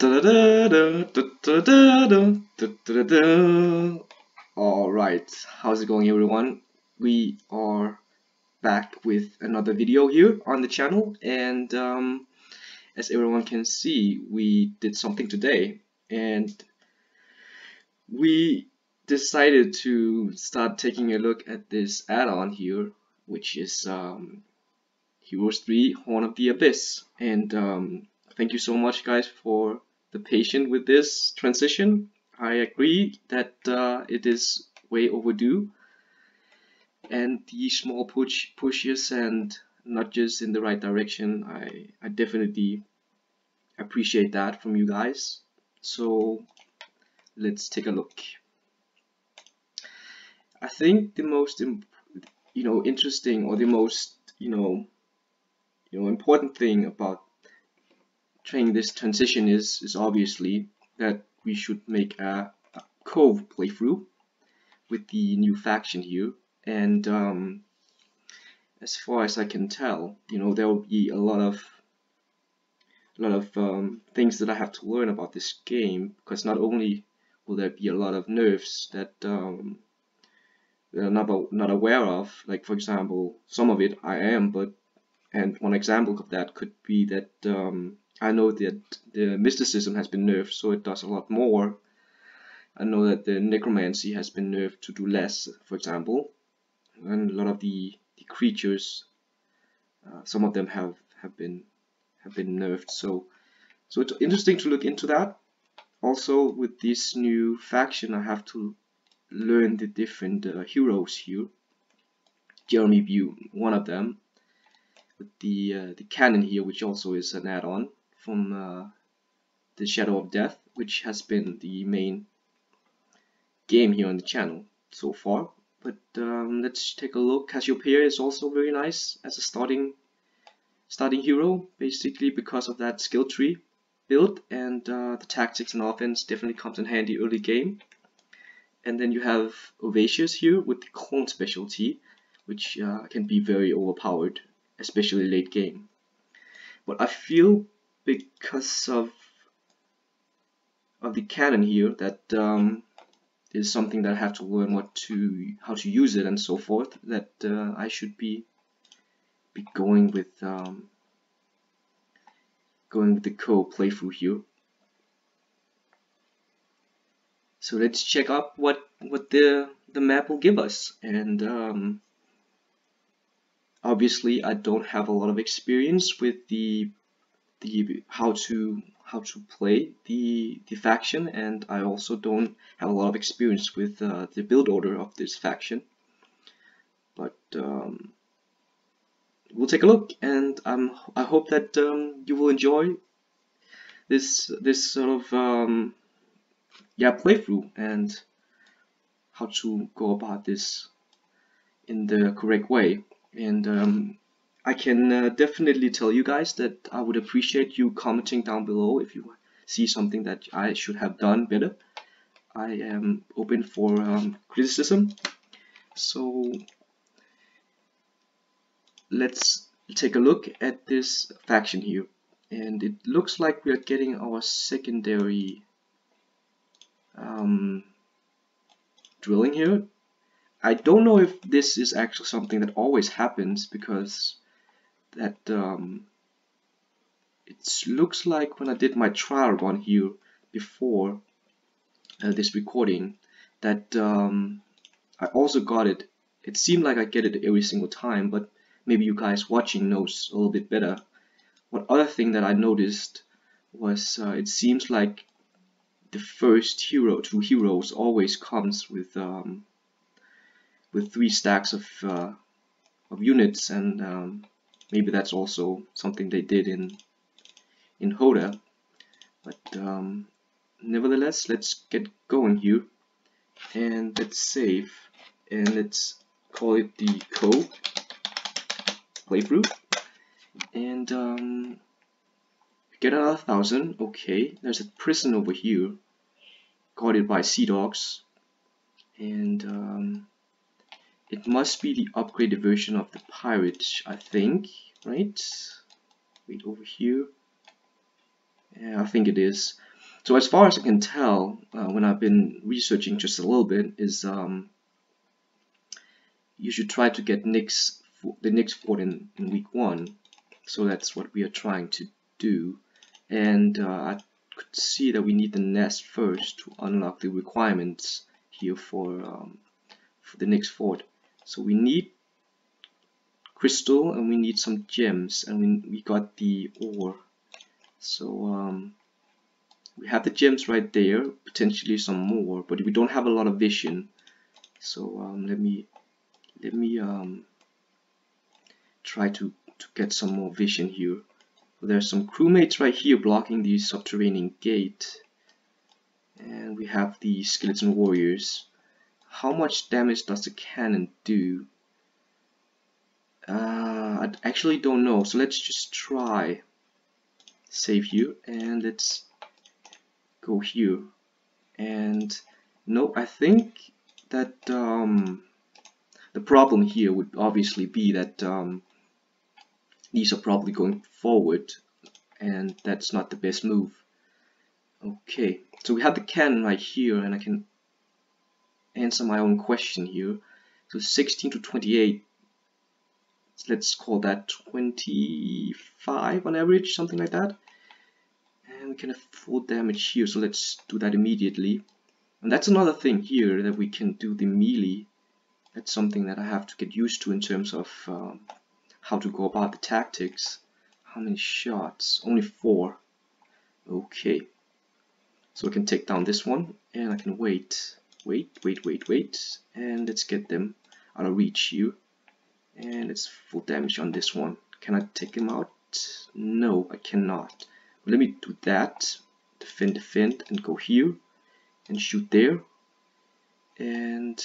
Alright, how's it going everyone? We are back with another video here on the channel, and as everyone can see, we did something today and we decided to start taking a look at this add-on here, which is Heroes 3 Horn of the Abyss. And thank you so much guys for the patience with this transition. I agree that it is way overdue, and the small pushes and nudges in the right direction, I definitely appreciate that from you guys. So let's take a look. I think the most interesting, or the most important thing about training this transition is obviously that we should make a Cove playthrough with the new faction here. And as far as I can tell, there will be a lot of things that I have to learn about this game, because not only will there be a lot of nerfs that I'm not aware of, like for example, some of it I am, and one example of that could be that I know that the mysticism has been nerfed, so it does a lot more. I know that the necromancy has been nerfed to do less, for example, and a lot of the creatures, some of them have been nerfed. So it's interesting to look into that. Also, with this new faction, I have to learn the different heroes here. Jeremy View, one of them, with the cannon here, which also is an add-on from the Shadow of Death, which has been the main game here on the channel so far. But let's take a look. Cassiopeia is also very nice as a starting hero, basically because of that skill tree build, and the tactics and offense definitely comes in handy early game. And then you have Ovacious here with the clone specialty, which can be very overpowered, especially late game. But I feel because of the cannon here that is something that I have to learn how to use it and so forth, that I should be going with the Cove playthrough here. So let's check up what the map will give us. And obviously I don't have a lot of experience with the how to play the faction, and I also don't have a lot of experience with the build order of this faction. But we'll take a look, and I hope that you will enjoy this sort of playthrough and how to go about this in the correct way. And I can definitely tell you guys that I would appreciate you commenting down below if you see something that I should have done better. I am open for criticism. So let's take a look at this faction here. And it looks like we are getting our secondary drilling here. I don't know if this is actually something that always happens, because that it looks like when I did my trial run here before this recording, that I also got it. It seemed like I get it every single time, but maybe you guys watching knows a little bit better. One other thing that I noticed was it seems like the first two heroes always comes with 3 stacks of units, and maybe that's also something they did in Hoda. But nevertheless, let's get going here, and let's save, and let's call it the Cove playthrough. And get another 1,000. Okay, there's a prison over here guarded by sea dogs, and it must be the upgraded version of the pirate, I think, right? Wait, over here. Yeah, I think it is. So as far as I can tell, when I've been researching just a little bit, is you should try to get the next fort in week one. So that's what we are trying to do. And I could see that we need the nest first to unlock the requirements here for the next fort. So we need crystal and we need some gems, and we got the ore. So we have the gems right there, potentially some more, but we don't have a lot of vision. So let me try to get some more vision here. There's some crewmates right here blocking the subterranean gate, and we have the skeleton warriors. How much damage does the cannon do? I actually don't know, so let's just try. Save here, and let's go here. And no, I think that the problem here would obviously be that these are probably going forward, and that's not the best move. Okay, so we have the cannon right here, and I can answer my own question here. So 16 to 28, let's call that 25 on average, something like that. And we can have full damage here, so let's do that immediately. And that's another thing here, that we can do the melee. That's something that I have to get used to in terms of how to go about the tactics. How many shots? Only 4. Okay. So I can take down this one, and I can wait. And let's get them out of reach here. And it's full damage on this one. Can I take him out? No, I cannot. But let me do that. Defend, and go here. And shoot there. And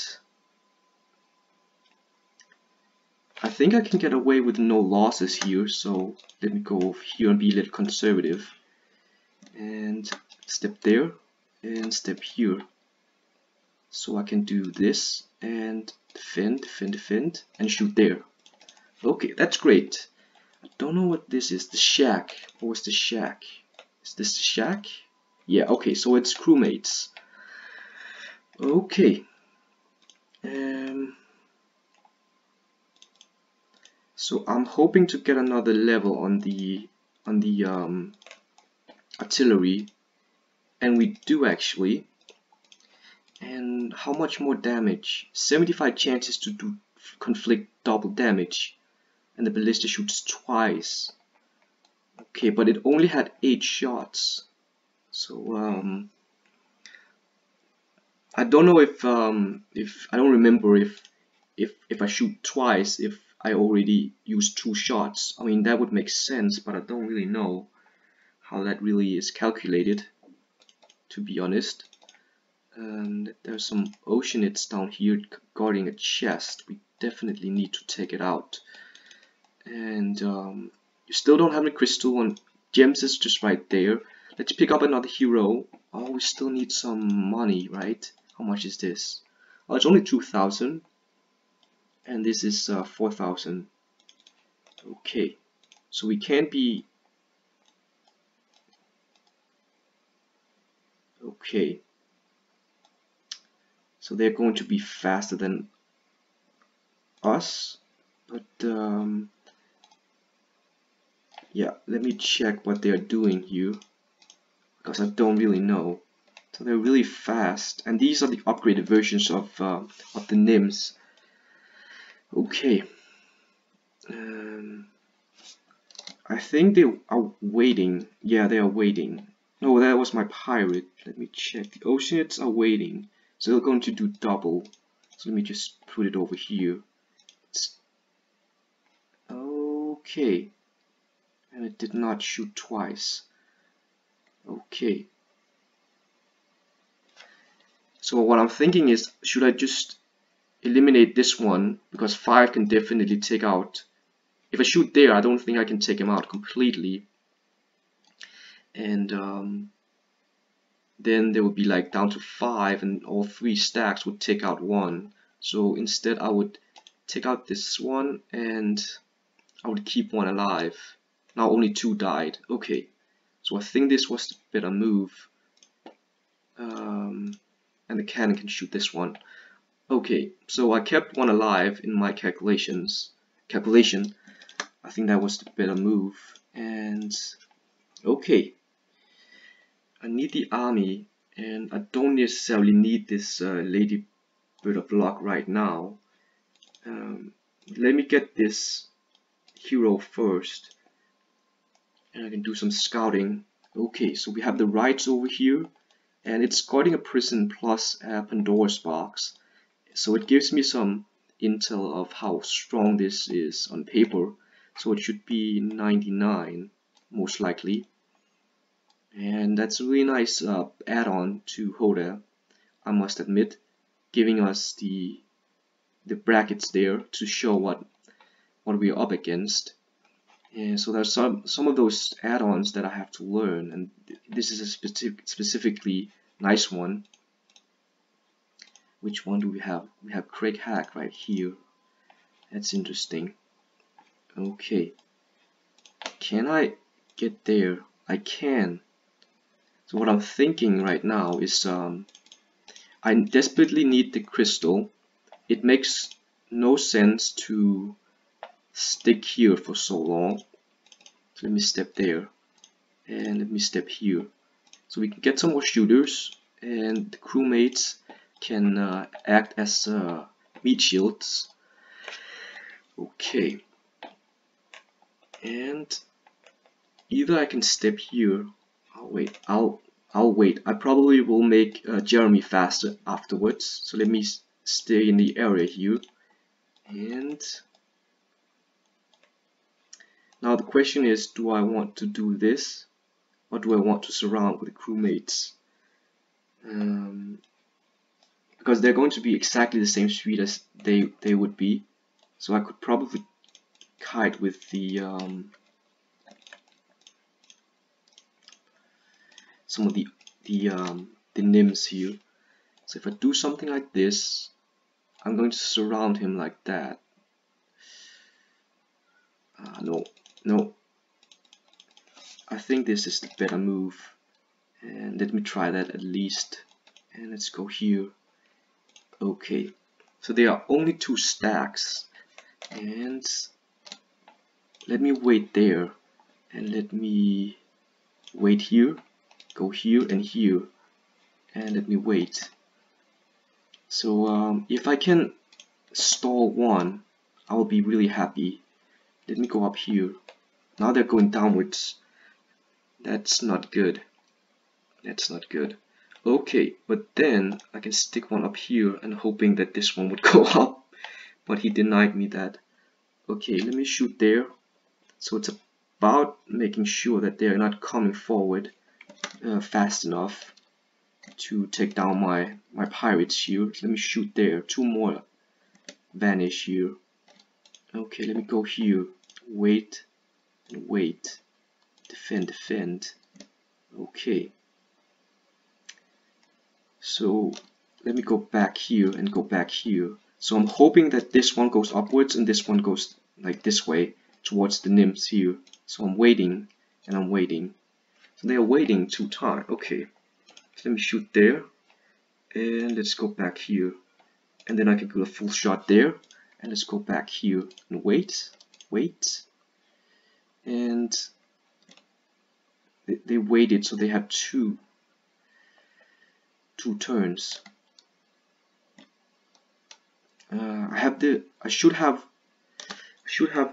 I think I can get away with no losses here, so let me go over here and be a little conservative. And step there, and step here. So I can do this, and defend, and shoot there. Okay, that's great. I don't know what this is. The shack. What was the shack? Is this the shack? Yeah, okay, so it's crewmates. Okay. So I'm hoping to get another level on the artillery, and we do actually. And how much more damage? 75 chances to do conflict double damage, and the ballista shoots twice. Okay, but it only had 8 shots, so I don't know if I don't remember if I shoot twice if I already used 2 shots. I mean, that would make sense, but I don't really know how that really is calculated, to be honest. There's some oceanids down here guarding a chest. We definitely need to take it out. And you still don't have any crystal, and gems is just right there. Let's pick up another hero. Oh, we still need some money, right? How much is this? Oh, it's only 2,000. And this is 4,000. Okay, so we can't be... Okay, so they're going to be faster than us, but yeah, let me check what they are doing here, because I don't really know. So they're really fast, and these are the upgraded versions of the NIMs. Okay, I think they are waiting. Yeah, they are waiting. No, that was my pirate. Let me check. The oceanids are waiting, so they're going to do double. So let me just put it over here. It's okay, and it did not shoot twice. Okay, so what I'm thinking is, should I just eliminate this one, because 5 can definitely take out. If I shoot there, I don't think I can take him out completely. And then they would be like down to 5, and all 3 stacks would take out 1. So instead, I would take out this one, and I would keep 1 alive. Now only 2 died. Okay, So I think this was the better move. And the cannon can shoot this one. Okay, so I kept one alive in my calculation. I think that was the better move. And okay, I need the army, and I don't necessarily need this lady bird of luck right now. Let me get this hero first, and I can do some scouting. Okay, so we have the rights over here, and it's guarding a prison plus a Pandora's box, so it gives me some intel of how strong this is on paper. So it should be 99 most likely, and that's a really nice add-on to Hoda, I must admit, giving us the brackets there to show what we're up against. And so there's some of those add-ons that I have to learn, and this is a specifically nice one. Which one do we have? We have Craig Hack right here. That's interesting. Okay, can I get there? I can. So what I'm thinking right now is I desperately need the crystal. It makes no sense to stick here for so long. So let me step there, and let me step here. So we can get some more shooters, and the crewmates can act as meat shields. Okay. And either I can step here. I'll wait. I probably will make Jeremy faster afterwards. So let me stay in the area here. And now the question is, do I want to do this, or do I want to surround with the crewmates? Because they're going to be exactly the same speed as they would be. So I could probably kite with the some of the nymphs here. So if I do something like this, I'm going to surround him like that. No, I think this is the better move, and let me try that at least. And let's go here. Okay, so there are only two stacks, and let me wait there, and let me wait here, go here and here, and let me wait. So if I can stall one, I will be really happy. Let me go up here. Now they're going downwards. That's not good. That's not good. Okay, but then I can stick one up here and hoping that this one would go up, but he denied me that. Okay, let me shoot there. So it's about making sure that they're not coming forward fast enough to take down my pirates here. Let me shoot there. Two more vanish here. Okay, let me go here. Wait and wait. Defend, defend. Okay. So let me go back here and go back here. So I'm hoping that this one goes upwards and this one goes like this way, towards the nymphs here. So I'm waiting, and I'm waiting. So they are waiting 2 times. Okay, so let me shoot there, and let's go back here, and then I can do a full shot there, and let's go back here and wait, and they waited, so they have two turns. I should have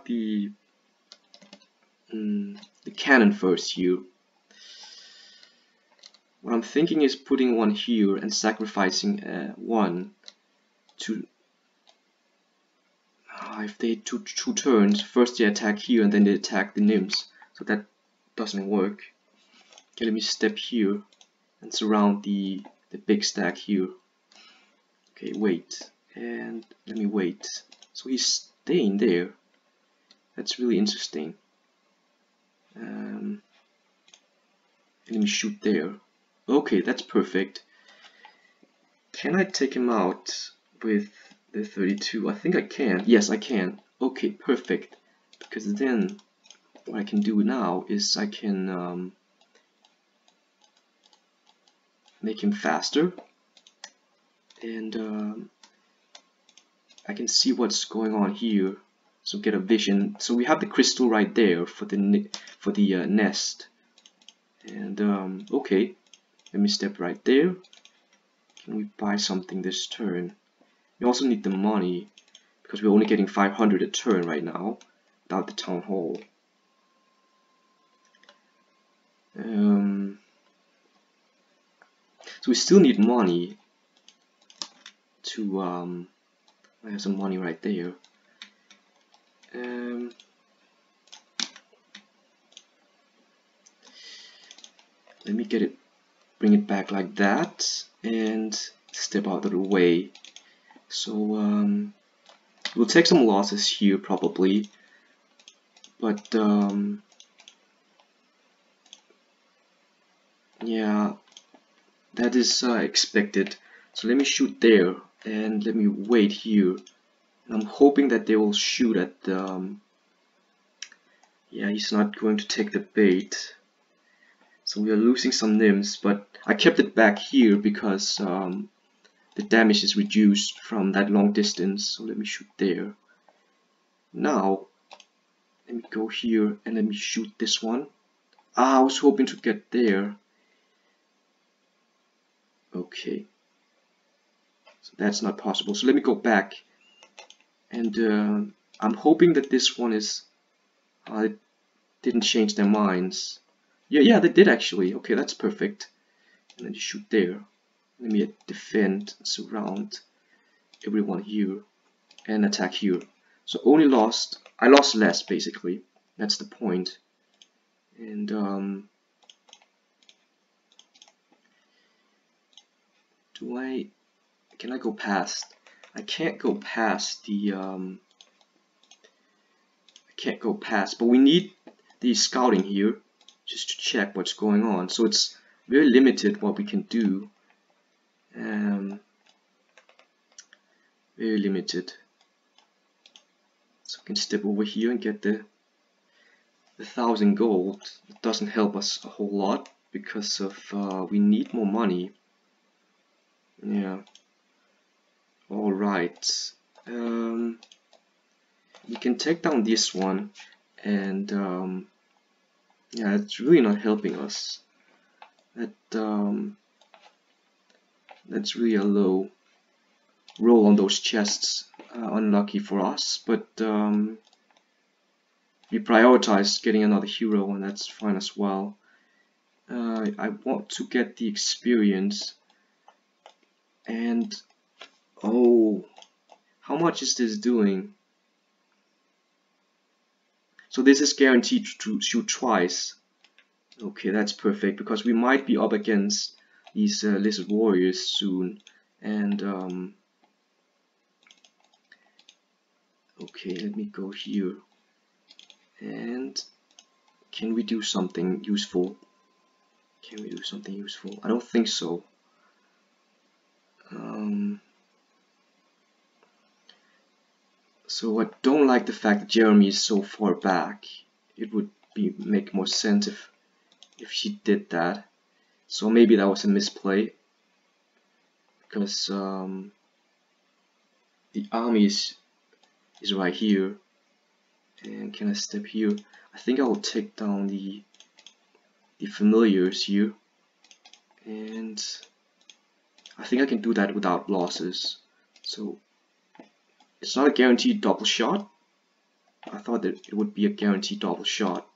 the cannon first here. What I'm thinking is putting one here and sacrificing one to. If they two turns, first they attack here and then they attack the nymphs, so that doesn't work. Okay, let me step here and surround the big stack here. Okay, wait, and let me wait. So he's staying there. That's really interesting. Let me shoot there. Okay, that's perfect. Can I take him out with the 32? I think I can. Yes, I can. Okay, perfect. Because then what I can do now is I can make him faster, and I can see what's going on here, so get a vision. So we have the crystal right there for the nest, and okay, let me step right there. Can we buy something this turn? We also need the money because we're only getting 500 a turn right now without the town hall. So we still need money to I have some money right there. Let me get it, bring it back like that, and step out of the way. So we'll take some losses here probably, but yeah, that is expected. So let me shoot there, and let me wait here. And I'm hoping that they will shoot at the... yeah, he's not going to take the bait. So we are losing some nymphs, but I kept it back here because the damage is reduced from that long distance. So let me shoot there. Now, let me go here and let me shoot this one. Ah, I was hoping to get there. Okay, so that's not possible. So let me go back, and I'm hoping that this one is... they didn't change their minds. Yeah, they did actually. Okay, that's perfect. And then you shoot there. Let me defend, surround everyone here, and attack here. So only lost... I lost less, basically. That's the point. And can I go past? I can't go past the I can't go past, but we need the scouting here just to check what's going on. So it's very limited what we can do. Very limited. So we can step over here and get the 1,000 gold. It doesn't help us a whole lot because of we need more money. Yeah. All right. You can take down this one, and yeah, it's really not helping us. That's really a low roll on those chests. Unlucky for us, but we prioritized getting another hero, and that's fine as well. I want to get the experience. And oh, how much is this doing? So this is guaranteed to shoot twice. Okay, that's perfect, because we might be up against these lizard warriors soon. And okay, let me go here. And can we do something useful? Can we do something useful? I don't think so. So I don't like the fact that Jeremy is so far back. It would make more sense if she did that. So maybe that was a misplay, because the army is right here. And can I step here? I think I will take down the familiars here, and I think I can do that without losses. So it's not a guaranteed double shot. I thought that it would be a guaranteed double shot.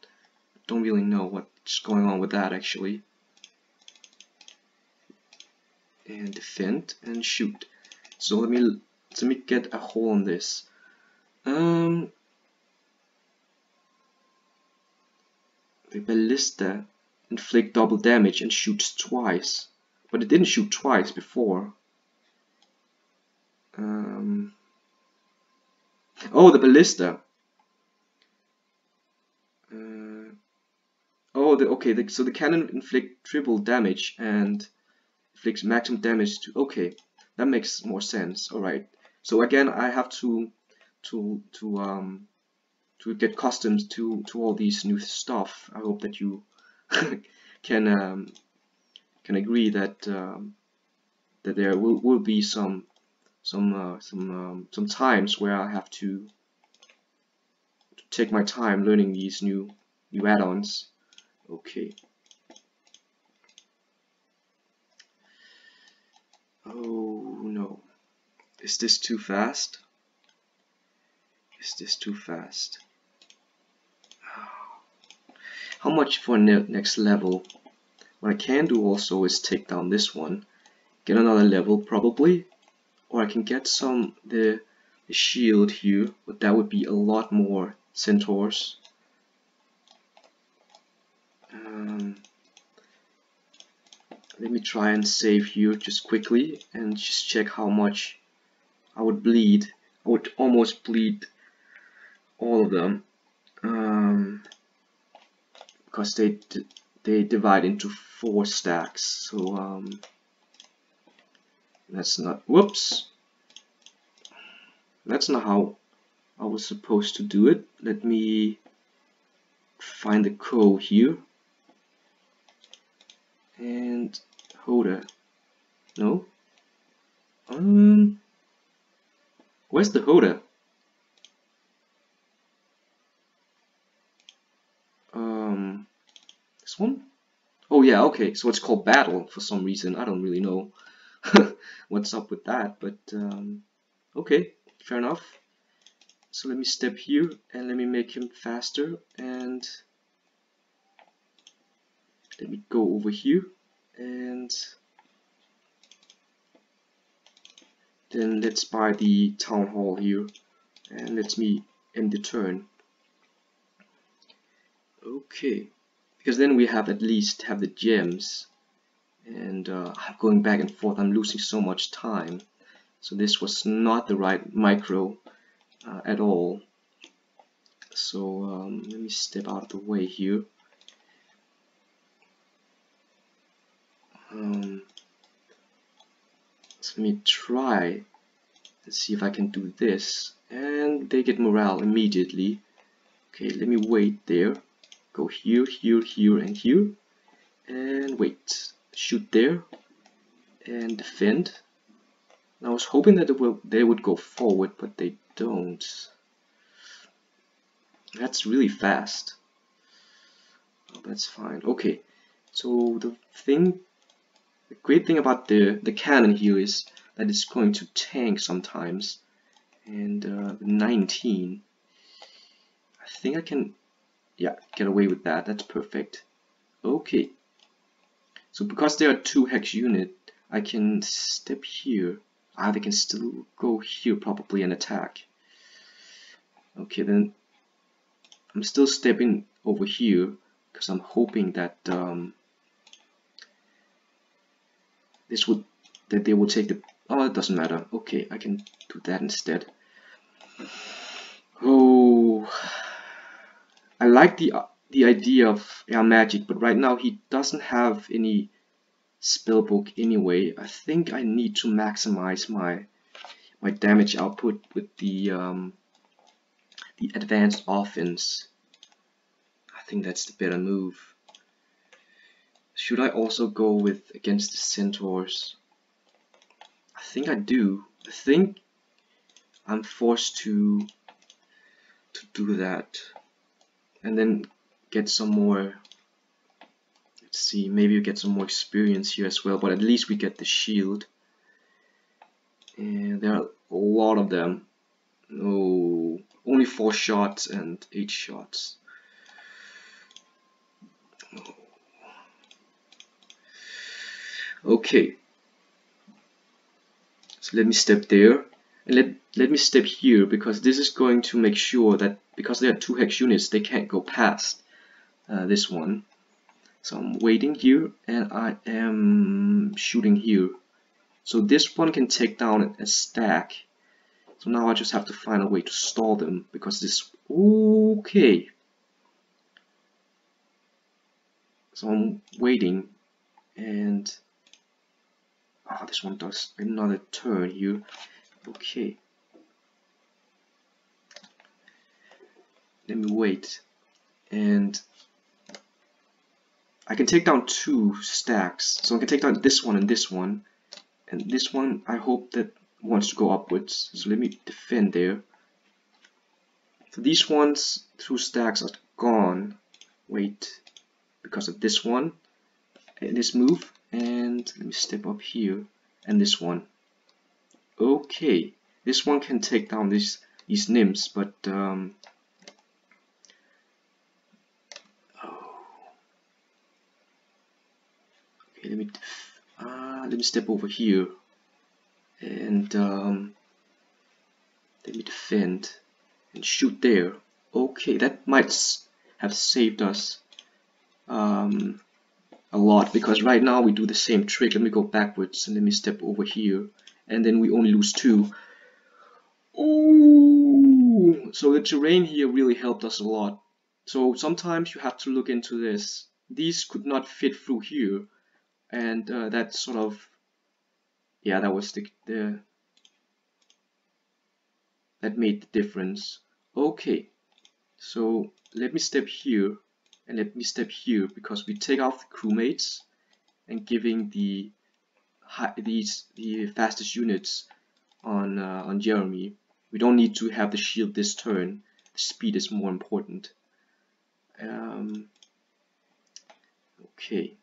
I don't really know what's going on with that actually. And defend and shoot. So let me get a hole on this. The ballista inflict double damage and shoots twice. But it didn't shoot twice before. Oh, the ballista. So the cannon inflict triple damage and inflicts maximum damage to... Okay, that makes more sense. All right. So again, I have to get customs to all these new stuff. I hope that you can can agree that that there will be some times where I have to take my time learning these new add-ons. Okay. Oh no. Is this too fast? Is this too fast? How much for next level? What I can do also is take down this one, get another level probably, or I can get some the shield here, but that would be a lot more centaurs. Let me try and save here just quickly and just check how much I would bleed. I would almost bleed all of them, because they divide into 4 stacks. So that's not, whoops, that's not how I was supposed to do it. Let me find the code here and hold it. No, where's the holder? This one? Oh yeah, okay, so it's called battle for some reason. I don't really know what's up with that, but okay, fair enough. So let me step here and let me make him faster, and let me go over here, and then let's buy the town hall here and let me end the turn. Okay, because then we have at least have the gems, and going back and forth, I'm losing so much time. So this was not the right micro at all. So let me step out of the way here. Let me try and see if I can do this, and they get morale immediately. Okay, let me wait there, go here, here, here, and here, and wait, shoot there, and defend. And I was hoping that they would go forward, but they don't. That's really fast. Oh, that's fine. Okay, so the great thing about the cannon here is that it's going to tank sometimes, and 19, I think I can, yeah, get away with that. That's perfect. Okay, so because there are 2 hex unit, I can step here. They can still go here probably and attack. Okay, then I'm still stepping over here because I'm hoping that that they will take the, oh, it doesn't matter. Okay, I can do that instead. Oh, I like the idea of air magic, but right now he doesn't have any spellbook anyway. I think I need to maximize my damage output with the advanced offense. I think that's the better move. Should I also go with against the centaurs? I think I do. I think I'm forced to do that, and then get some more. Let's see, maybe we get some more experience here as well, but at least we get the shield. And there are a lot of them. No, only 4 shots and 8 shots. Oh. Okay, so let me step there, and let me step here, because this is going to make sure that, because there are 2 hex units, they can't go past this one. So I'm waiting here, and I am shooting here. So this one can take down a stack. So now I just have to find a way to stall them, because this, okay. So I'm waiting, and this one does another turn here. Okay, let me wait, and I can take down two stacks, so I can take down this one and this one, and this one I hope that wants to go upwards, so let me defend there. So these ones, two stacks are gone, wait, because of this one, this move, and let me step up here, and this one. Okay, this one can take down these nymphs, but okay, let me step over here, and let me defend and shoot there. Okay, that might have saved us a lot, because right now we do the same trick. Let me go backwards and let me step over here, and then we only lose two. Ooh! So the terrain here really helped us a lot. So sometimes you have to look into this. These could not fit through here, and that sort of, yeah, that was the that made the difference. Okay, so let me step here and let me step here, because we take out the crewmates and giving the fastest units on Jeremy. We don't need to have the shield this turn. The speed is more important. Okay,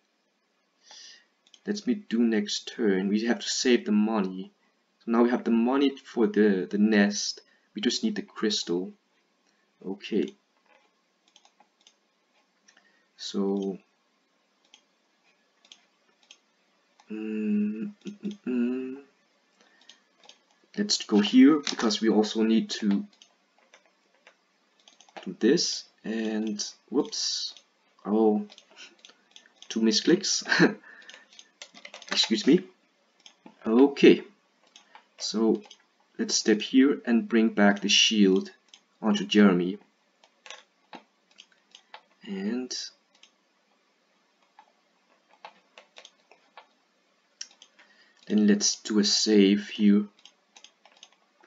let's me do next turn. We have to save the money. So now we have the money for the nest. We just need the crystal. Okay. So let's go here, because we also need to do this, and whoops, oh, two misclicks. Excuse me. Okay, so let's step here and bring back the shield onto Jeremy, and then let's do a save here.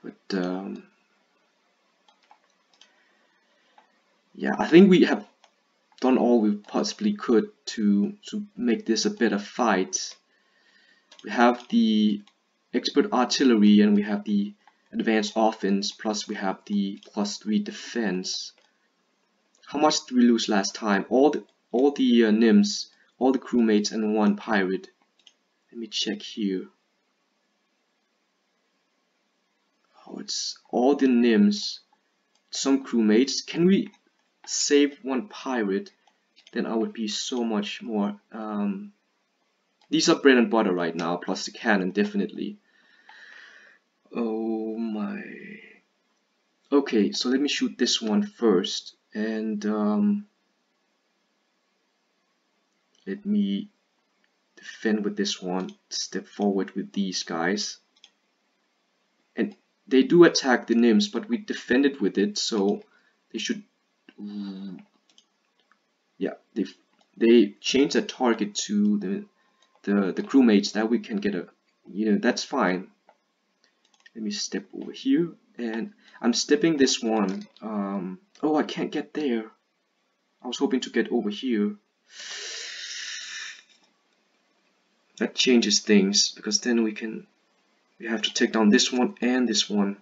But yeah, I think we have done all we possibly could to make this a better fight. We have the expert artillery, and we have the advanced offense, plus we have the +3 defense. How much did we lose last time? All the nymphs, all the crewmates, and one pirate. Let me check here. Oh, it's all the nymphs, some crewmates. Can we save one pirate? Then I would be so much more. These are bread and butter right now, plus the cannon, definitely. Oh my. Okay, so let me shoot this one first, and let me defend with this one, step forward with these guys, and they do attack the nymphs, but we defended with it, so they should, yeah, they change the target to the crewmates, that we can get a, you know, that's fine. Let me step over here, and I'm stepping this one. Oh, I can't get there. I was hoping to get over here. That changes things, because then we have to take down this one and this one.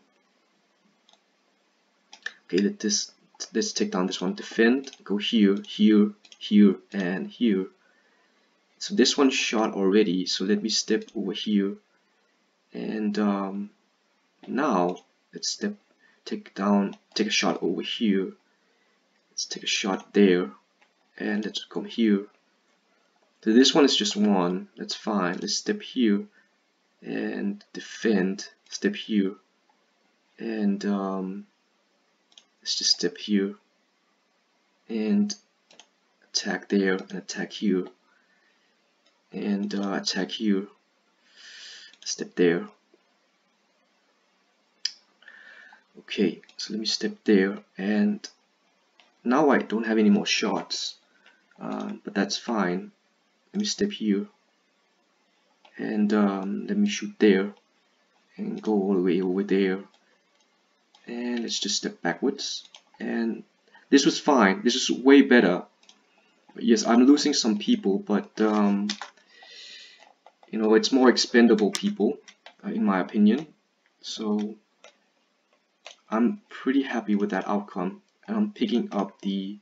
Okay, let's take down this one, defend, go here, here, here, and here. So this one shot already, so let me step over here, and now let's take a shot over here, let's take a shot there, and let's come here. So this one is just one, that's fine. Let's step here and defend, step here, and let's just step here and attack there, and attack here, and attack here, step there. Okay, so let me step there, and now I don't have any more shots, but that's fine. Let me step here, and let me shoot there, and go all the way over there, and let's just step backwards, and this was fine. This is way better. Yes, I'm losing some people, but you know, it's more expendable people, in my opinion. So I'm pretty happy with that outcome, and I'm picking up the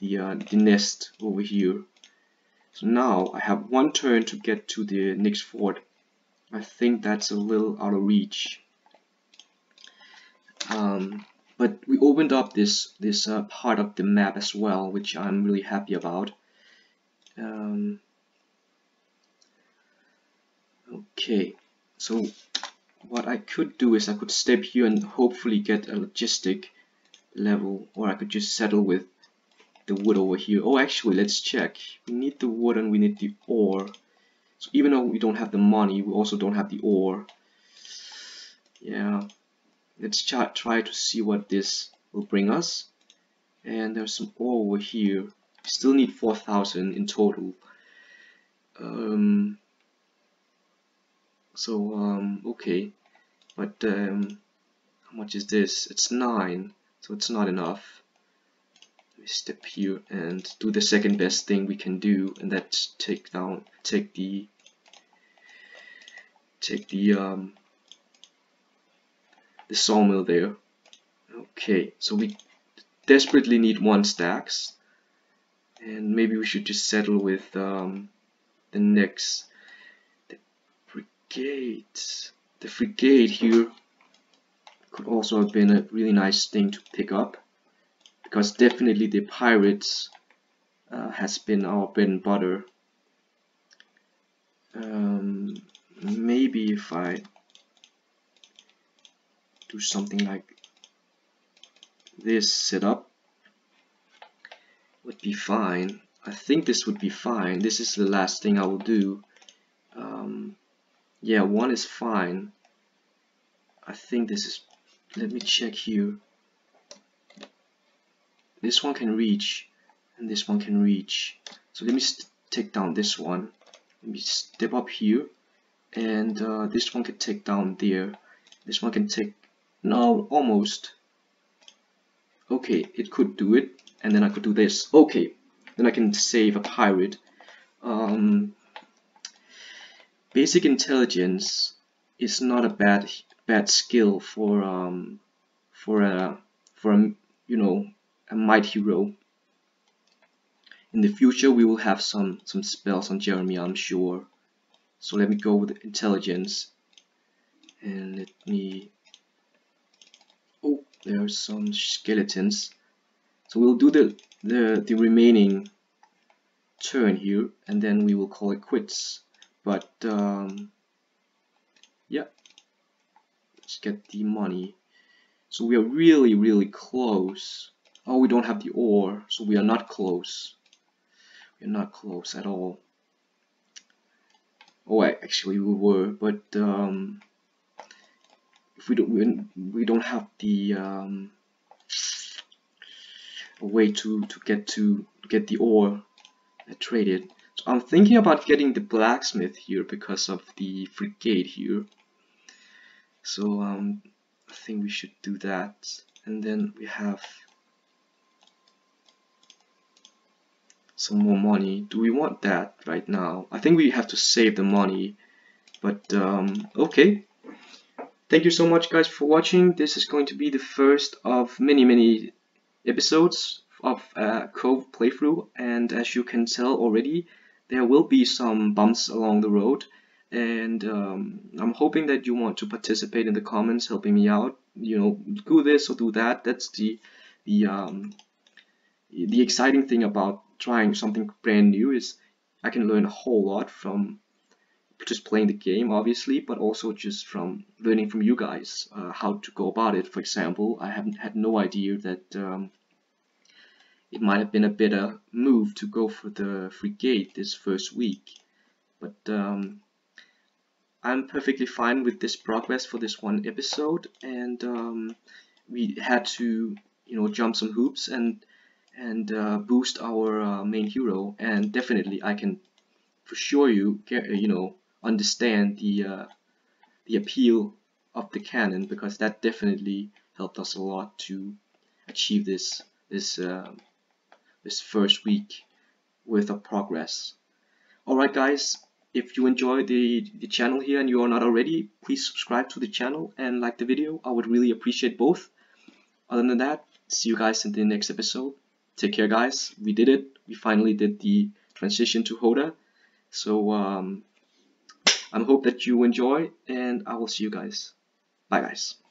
nest over here. So now I have one turn to get to the next fort. I think that's a little out of reach. But we opened up this part of the map as well, which I'm really happy about. Okay, so what I could do is I could step here and hopefully get a logistic level, or I could just settle with the wood over here. Oh, actually, let's check. We need the wood and we need the ore. So even though we don't have the money, we also don't have the ore. Yeah. Let's try to see what this will bring us. And there's some ore over here. We still need 4,000 in total. Okay. But how much is this? It's 9, so it's not enough. Let me step here and do the second best thing we can do, and that's take the sawmill there. Okay, so we desperately need 1 stacks, and maybe we should just settle with the frigate. The frigate here could also have been a really nice thing to pick up, because definitely the pirates has been our bread and butter. Maybe if I do something like this setup would be fine. I think this would be fine. This is the last thing I will do. Yeah, 1 is fine. I think this is, let me check here. This one can reach, and this one can reach. So let me take down this one. Let me step up here, and this one can take down there. This one can take, no, almost. Okay, it could do it, and then I could do this. Okay, then I can save a pirate. Basic intelligence is not a bad skill for a you know, a might hero. In the future, we will have some spells on Jeremy, I'm sure. So let me go with intelligence, and let me. Oh, there are some skeletons. So we'll do the remaining turn here, and then we will call it quits. But yeah, let's get the money. So we are really, really close. Oh, we don't have the ore, so we are not close. We are not close at all. Oh, actually we were, but if we don't have the a way to get the ore traded. So I'm thinking about getting the blacksmith here because of the frigate here. So I think we should do that, and then we have some more money. Do we want that right now? I think we have to save the money, but okay. Thank you so much, guys, for watching. This is going to be the first of many episodes of Cove playthrough, and as you can tell already, there will be some bumps along the road, and I'm hoping that you want to participate in the comments, helping me out, you know, do this or do that. That's the exciting thing about trying something brand new, is I can learn a whole lot from just playing the game, obviously, but also just from learning from you guys how to go about it. For example, I had no idea that it might have been a better move to go for the frigate this first week, but I'm perfectly fine with this progress for this one episode, and we had to, you know, jump some hoops and boost our main hero, and definitely I can for sure understand the appeal of the canon, because that definitely helped us a lot to achieve this first week. with the progress. Alright guys, if you enjoy the channel here and you are not already, please subscribe to the channel and like the video. I would really appreciate both. Other than that, see you guys in the next episode. Take care guys, we did it. We finally did the transition to Hoda. So I hope that you enjoy, and I will see you guys. Bye guys.